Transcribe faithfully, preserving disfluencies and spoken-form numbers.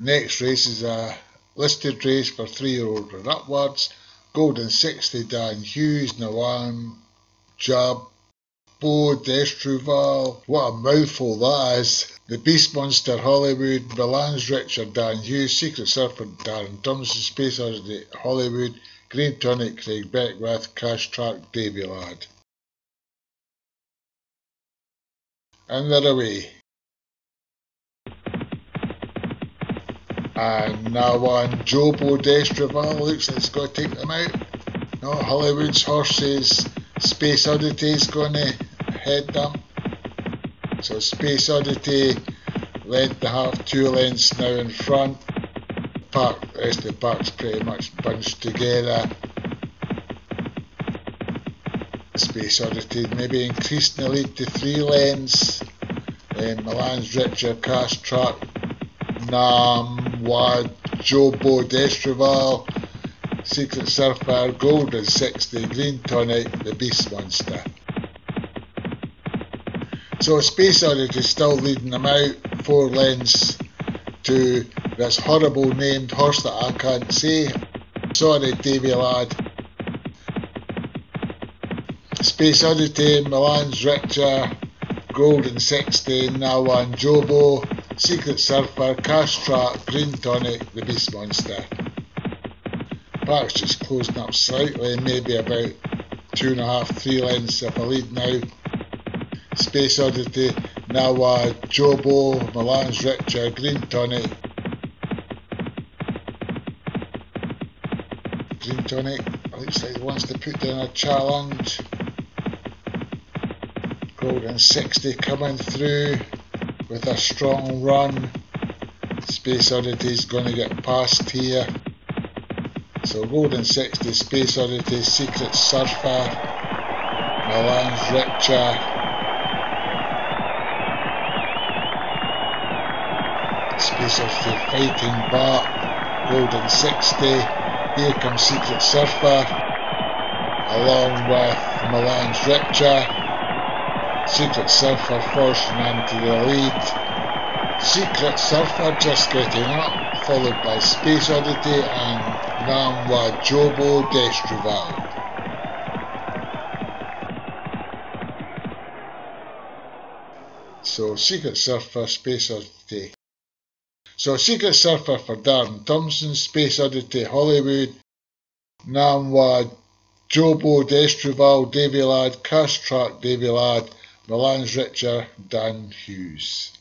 Next race is a listed race for three-year-old and upwards. Golden sixty, Dan Hughes, Nawan Jab Bo Destruval. What a mouthful that is. The Beast Monster, Hollywood. Milan's Richard, Dan Hughes. Secret Serpent, Darren Thompson. Space Oddity, Hollywood. Green Tonic, Craig Beckwith. Crash Track, Davey Lad. And they're away. And Nawan Jab Bo Destruval, looks like it's going to take them out. No, Hollywood's horses. Space Oddity's going to head them. So Space Oddity led the half two lengths now in front. Park, the rest of the park's pretty much bunched together. Space Oddity maybe increased the lead to three lengths. Um, Milan's Richard, Cast Track, Nawan Jab Bo Destruval, Secret Surfer, Golden sixty, Green Tonic, the Beast Monster. So Space Oddity still leading them out, four lengths to this horrible named horse that I can't say. Sorry, Davey Lad. Space Oddity, Milan's Richter, Golden sixty, Nawan Jab Bo, Secret Surfer, Cash Trap, Green Tonic, the Beast Monster. Park's just closing up slightly, maybe about two and a half, three lengths of a lead now. Space Oddity, Nawan Jab Bo, Milan's Richter, Green Tonic. Green Tonic looks like he wants to put down a challenge. Golden sixty coming through with a strong run. Space Oddity's going to get past here. So Golden sixty, Space Oddity, Secret Surfer, Milan's Richter, Space Oddity fighting back. Golden sixty, here comes Secret Surfer, along with Milan's Richter. Secret Surfer forcing into the lead. Secret Surfer just getting up, followed by Space Oddity and Nawan Jab Bo Destruval. So Secret Surfer, Space Oddity. So Secret Surfer for Darren Thompson, Space Oddity, Hollywood, Nawan Jab Bo Destruval, Davey Lad, Cash Track, Davey Lad, Milan's Richter, Dan Hughes.